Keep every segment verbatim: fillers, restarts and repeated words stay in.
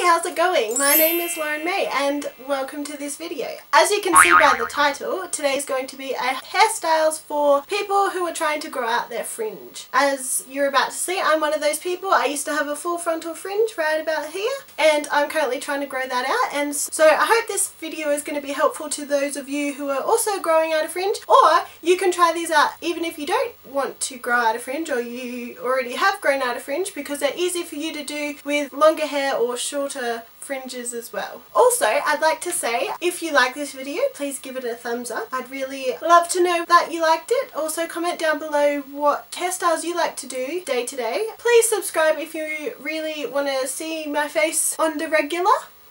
Hey, how's it going? My name is Lauren May and welcome to this video. As you can see by the title, today's going to be a hairstyles for people who are trying to grow out their fringe. As you're about to see, I'm one of those people. I used to have a full frontal fringe right about here and I'm currently trying to grow that out, and so I hope this video is going to be helpful to those of you who are also growing out a fringe, or you can try these out even if you don't want to grow out a fringe or you already have grown out a fringe, because they're easy for you to do with longer hair or shorter fringes as well. Also, I'd like to say, if you like this video, please give it a thumbs up. I'd really love to know that you liked it. Also, comment down below what hairstyles you like to do day to day. Please subscribe if you really want to see my face on the regular.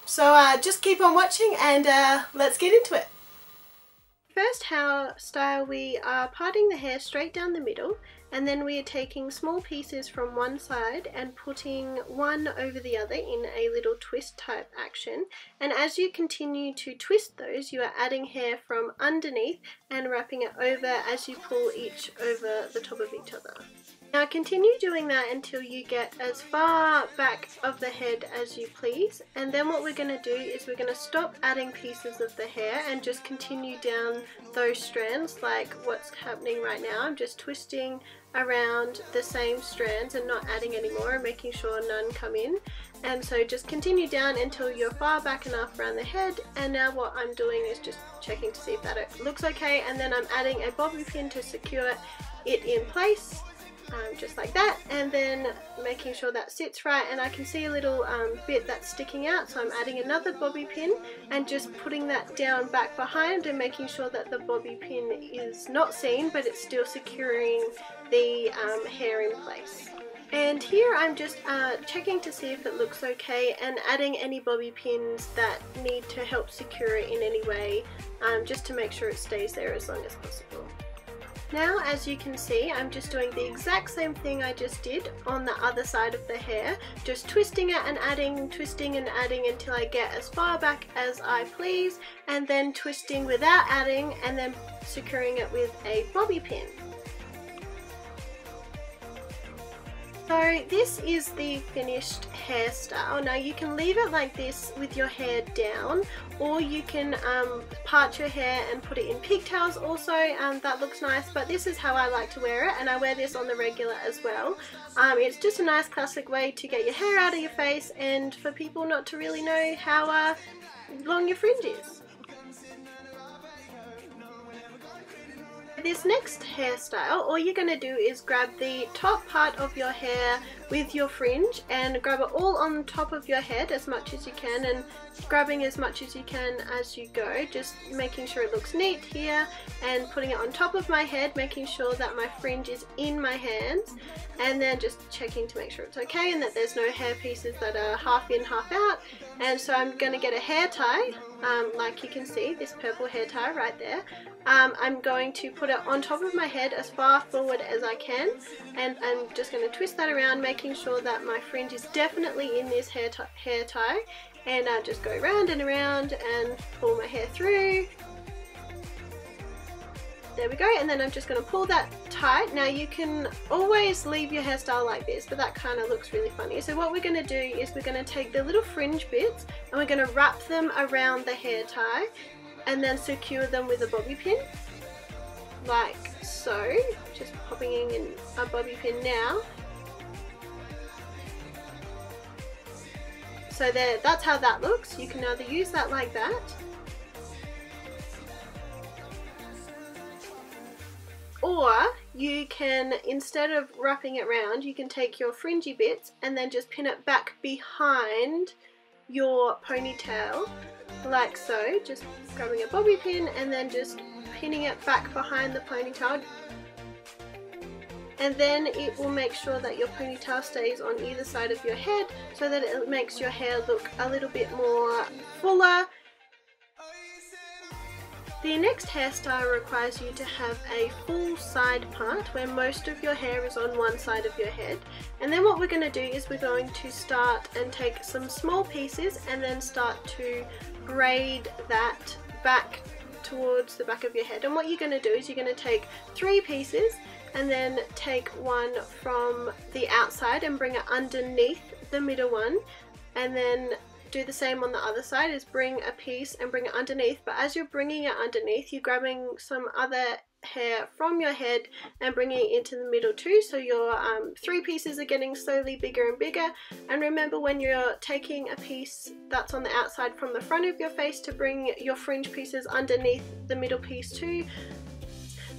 So uh, just keep on watching and uh, let's get into it. First hairstyle, we are parting the hair straight down the middle, and then we are taking small pieces from one side and putting one over the other in a little twist type action. And as you continue to twist those, you are adding hair from underneath and wrapping it over as you pull each over the top of each other. Now continue doing that until you get as far back of the head as you please, and then what we're going to do is we're going to stop adding pieces of the hair and just continue down those strands like what's happening right now. I'm just twisting around the same strands and not adding any more and making sure none come in, and so just continue down until you're far back enough around the head. And now what I'm doing is just checking to see if that it looks okay, and then I'm adding a bobby pin to secure it in place. Um, just like that, and then making sure that sits right, and I can see a little um, bit that's sticking out, so I'm adding another bobby pin and just putting that down back behind and making sure that the bobby pin is not seen, but it's still securing the um, hair in place. And here I'm just uh, checking to see if it looks okay and adding any bobby pins that need to help secure it in any way, um, just to make sure it stays there as long as possible. Now, as you can see, I'm just doing the exact same thing I just did on the other side of the hair, just twisting it and adding, twisting and adding until I get as far back as I please, and then twisting without adding and then securing it with a bobby pin. So this is the finished hairstyle. Now you can leave it like this with your hair down, or you can um, part your hair and put it in pigtails also, um, that looks nice, but this is how I like to wear it, and I wear this on the regular as well. Um, it's just a nice classic way to get your hair out of your face and for people not to really know how uh, long your fringe is. This next hairstyle, all you're going to do is grab the top part of your hair with your fringe and grab it all on top of your head as much as you can, and grabbing as much as you can as you go, just making sure it looks neat here, and putting it on top of my head, making sure that my fringe is in my hands, and then just checking to make sure it's okay and that there's no hair pieces that are half in, half out. And so I'm going to get a hair tie, um, like you can see this purple hair tie right there. Um, I'm going to put it on top of my head as far forward as I can, and I'm just going to twist that around, making sure that my fringe is definitely in this hair, hair tie, and I just go round and around and pull my hair through. There we go, and then I'm just going to pull that tight. Now you can always leave your hairstyle like this, but that kind of looks really funny. So what we're going to do is we're going to take the little fringe bits and we're going to wrap them around the hair tie and then secure them with a bobby pin, like so. Just popping in a bobby pin now. So there, that's how that looks. You can either use that like that, or you can, instead of wrapping it round, you can take your fringy bits and then just pin it back behind your ponytail, like so. Just grabbing a bobby pin and then just pinning it back behind the ponytail, and then it will make sure that your ponytail stays on either side of your head so that it makes your hair look a little bit more fuller. The next hairstyle requires you to have a full side part where most of your hair is on one side of your head, and then what we're going to do is we're going to start and take some small pieces and then start to braid that back towards the back of your head. And what you're going to do is you're going to take three pieces and then take one from the outside and bring it underneath the middle one, and then Do the same on the other side, is bring a piece and bring it underneath, but as you're bringing it underneath, you're grabbing some other hair from your head and bringing it into the middle too, so your um, three pieces are getting slowly bigger and bigger. And remember, when you're taking a piece that's on the outside from the front of your face, to bring your fringe pieces underneath the middle piece too.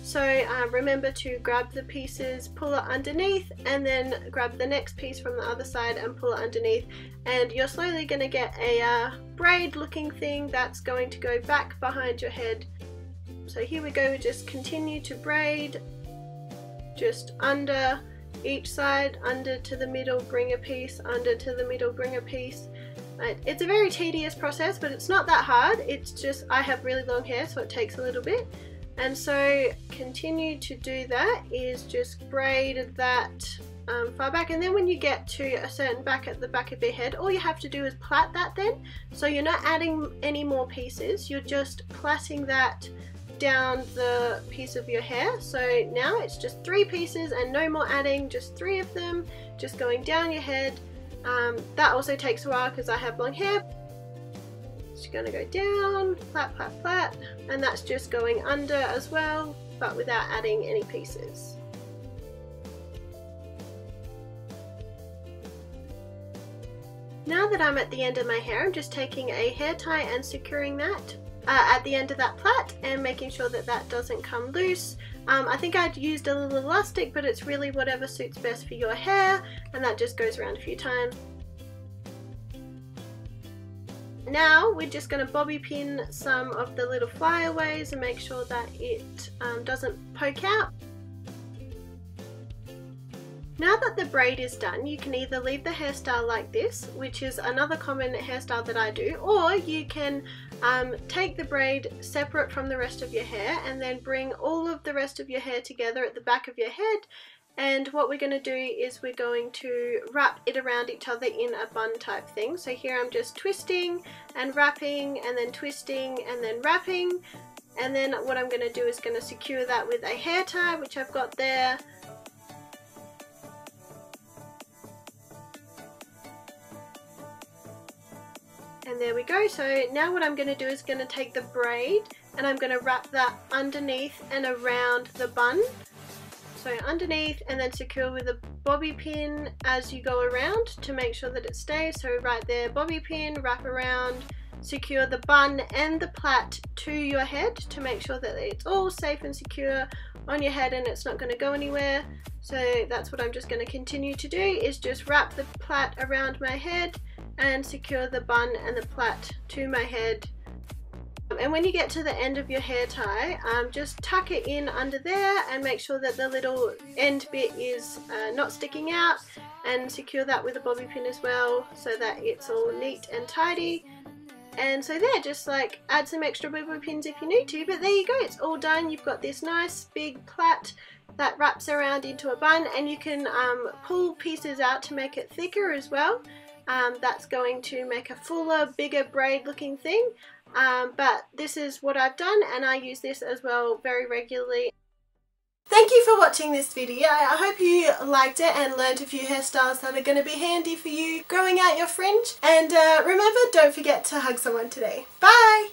So uh, remember to grab the pieces, pull it underneath, and then grab the next piece from the other side and pull it underneath, and you're slowly going to get a uh, braid looking thing that's going to go back behind your head. So here we go, we just continue to braid just under each side, under to the middle, bring a piece, under to the middle, bring a piece. It's a very tedious process, but it's not that hard. It's just, I have really long hair, so it takes a little bit. And so continue to do that, is just braid that um, far back, and then when you get to a certain back at the back of your head, all you have to do is plait that then. So you're not adding any more pieces, you're just plaiting that down the piece of your hair. So now it's just three pieces and no more adding, just three of them, just going down your head. Um, that also takes a while because I have long hair. Just gonna go down, flat, flat, flat, and that's just going under as well, but without adding any pieces. Now that I'm at the end of my hair, I'm just taking a hair tie and securing that uh, at the end of that plait and making sure that that doesn't come loose. Um, I think I'd used a little elastic, but it's really whatever suits best for your hair, and that just goes around a few times. Now we're just going to bobby pin some of the little flyaways and make sure that it um, doesn't poke out. Now that the braid is done, you can either leave the hairstyle like this, which is another common hairstyle that I do, or you can um, take the braid separate from the rest of your hair and then bring all of the rest of your hair together at the back of your head. And what we're going to do is we're going to wrap it around each other in a bun type thing. So here I'm just twisting and wrapping and then twisting and then wrapping. And then what I'm going to do is going to secure that with a hair tie, which I've got there. And there we go. So now what I'm going to do is going to take the braid and I'm going to wrap that underneath and around the bun. So underneath, and then secure with a bobby pin as you go around to make sure that it stays. So right there, bobby pin, wrap around, secure the bun and the plait to your head to make sure that it's all safe and secure on your head and it's not going to go anywhere. So that's what I'm just going to continue to do, is just wrap the plait around my head and secure the bun and the plait to my head. And when you get to the end of your hair tie, um, just tuck it in under there and make sure that the little end bit is uh, not sticking out, and secure that with a bobby pin as well so that it's all neat and tidy. And so there, just like add some extra bobby pins if you need to, but there you go, it's all done. You've got this nice big plait that wraps around into a bun, and you can um, pull pieces out to make it thicker as well. Um, that's going to make a fuller, bigger braid looking thing. Um, but this is what I've done, and I use this as well very regularly. Thank you for watching this video. I hope you liked it and learned a few hairstyles that are going to be handy for you growing out your fringe. And uh, remember, don't forget to hug someone today. Bye!